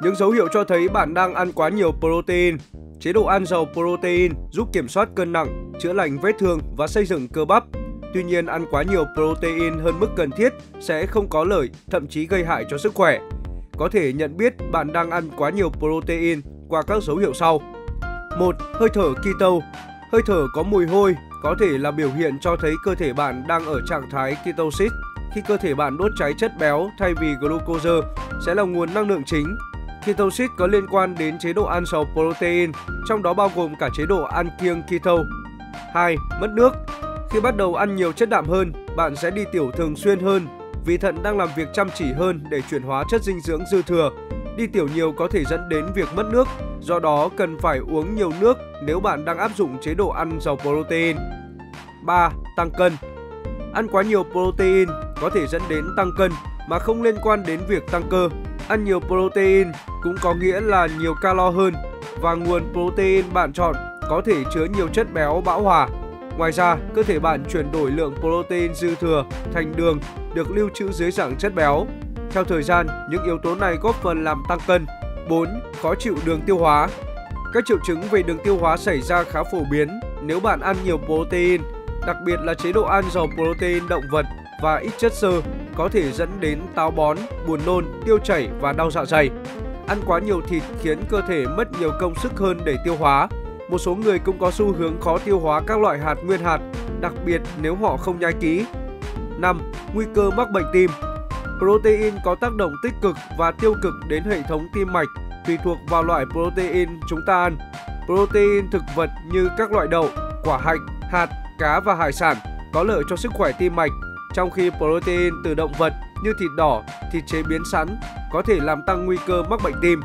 Những dấu hiệu cho thấy bạn đang ăn quá nhiều protein. Chế độ ăn giàu protein giúp kiểm soát cân nặng, chữa lành vết thương và xây dựng cơ bắp. Tuy nhiên, ăn quá nhiều protein hơn mức cần thiết sẽ không có lợi, thậm chí gây hại cho sức khỏe. Có thể nhận biết bạn đang ăn quá nhiều protein qua các dấu hiệu sau. 1. Hơi thở keto. Hơi thở có mùi hôi có thể là biểu hiện cho thấy cơ thể bạn đang ở trạng thái ketosis, khi cơ thể bạn đốt cháy chất béo thay vì glucose sẽ là nguồn năng lượng chính. Ketosis có liên quan đến chế độ ăn giàu protein, trong đó bao gồm cả chế độ ăn kiêng keto. 2. Mất nước. Khi bắt đầu ăn nhiều chất đạm hơn, bạn sẽ đi tiểu thường xuyên hơn vì thận đang làm việc chăm chỉ hơn để chuyển hóa chất dinh dưỡng dư thừa. Đi tiểu nhiều có thể dẫn đến việc mất nước, do đó cần phải uống nhiều nước nếu bạn đang áp dụng chế độ ăn giàu protein. 3. Tăng cân. Ăn quá nhiều protein có thể dẫn đến tăng cân mà không liên quan đến việc tăng cơ. Ăn nhiều protein cũng có nghĩa là nhiều calo hơn và nguồn protein bạn chọn có thể chứa nhiều chất béo bão hòa. Ngoài ra, cơ thể bạn chuyển đổi lượng protein dư thừa thành đường được lưu trữ dưới dạng chất béo. Theo thời gian, những yếu tố này góp phần làm tăng cân. 4. Khó chịu đường tiêu hóa. Các triệu chứng về đường tiêu hóa xảy ra khá phổ biến nếu bạn ăn nhiều protein, đặc biệt là chế độ ăn giàu protein động vật và ít chất xơ có thể dẫn đến táo bón, buồn nôn, tiêu chảy và đau dạ dày. Ăn quá nhiều thịt khiến cơ thể mất nhiều công sức hơn để tiêu hóa. Một số người cũng có xu hướng khó tiêu hóa các loại hạt nguyên hạt, đặc biệt nếu họ không nhai kỹ. 5. Nguy cơ mắc bệnh tim. Protein có tác động tích cực và tiêu cực đến hệ thống tim mạch tùy thuộc vào loại protein chúng ta ăn. Protein thực vật như các loại đậu, quả hạch, hạt, cá và hải sản có lợi cho sức khỏe tim mạch, trong khi protein từ động vật như thịt đỏ, thịt chế biến sẵn có thể làm tăng nguy cơ mắc bệnh tim.